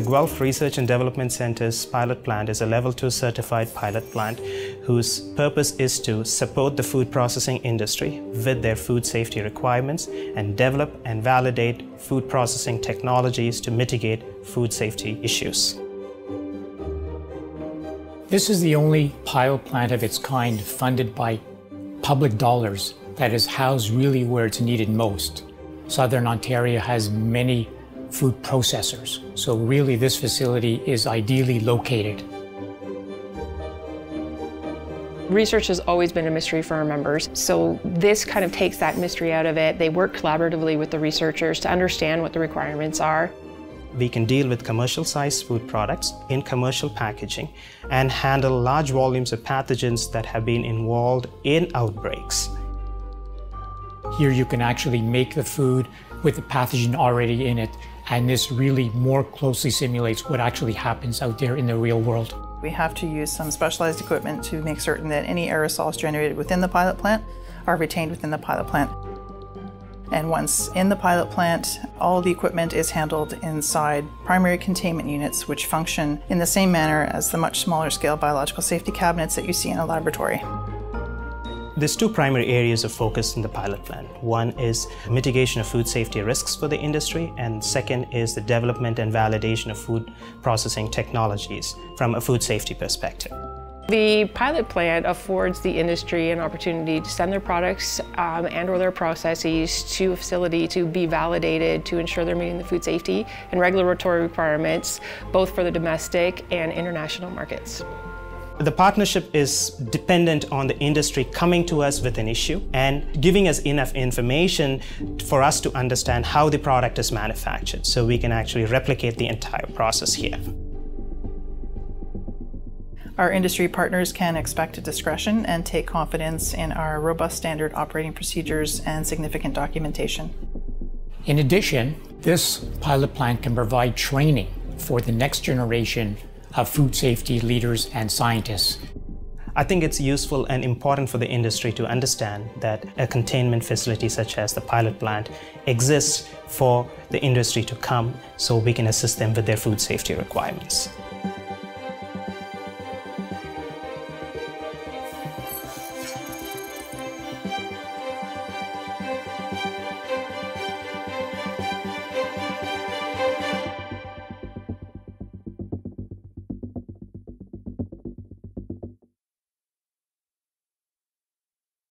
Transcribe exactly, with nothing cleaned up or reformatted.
The Guelph Research and Development Centre's pilot plant is a level two certified pilot plant whose purpose is to support the food processing industry with their food safety requirements and develop and validate food processing technologies to mitigate food safety issues. This is the only pilot plant of its kind funded by public dollars that is housed really where it's needed most. Southern Ontario has many food processors, so really this facility is ideally located. Research has always been a mystery for our members, so this kind of takes that mystery out of it. They work collaboratively with the researchers to understand what the requirements are. We can deal with commercial-sized food products in commercial packaging and handle large volumes of pathogens that have been involved in outbreaks. Here you can actually make the food with the pathogen already in it, and this really more closely simulates what actually happens out there in the real world. We have to use some specialized equipment to make certain that any aerosols generated within the pilot plant are retained within the pilot plant. And once in the pilot plant, all the equipment is handled inside primary containment units, which function in the same manner as the much smaller scale biological safety cabinets that you see in a laboratory. There's two primary areas of focus in the pilot plant. One is mitigation of food safety risks for the industry, and second is the development and validation of food processing technologies from a food safety perspective. The pilot plant affords the industry an opportunity to send their products um, and or their processes to a facility to be validated to ensure they're meeting the food safety and regulatory requirements, both for the domestic and international markets. The partnership is dependent on the industry coming to us with an issue and giving us enough information for us to understand how the product is manufactured, so we can actually replicate the entire process here. Our industry partners can expect a discretion and take confidence in our robust standard operating procedures and significant documentation. In addition, this pilot plant can provide training for the next generation of food safety leaders and scientists. I think it's useful and important for the industry to understand that a containment facility such as the pilot plant exists for the industry to come so we can assist them with their food safety requirements.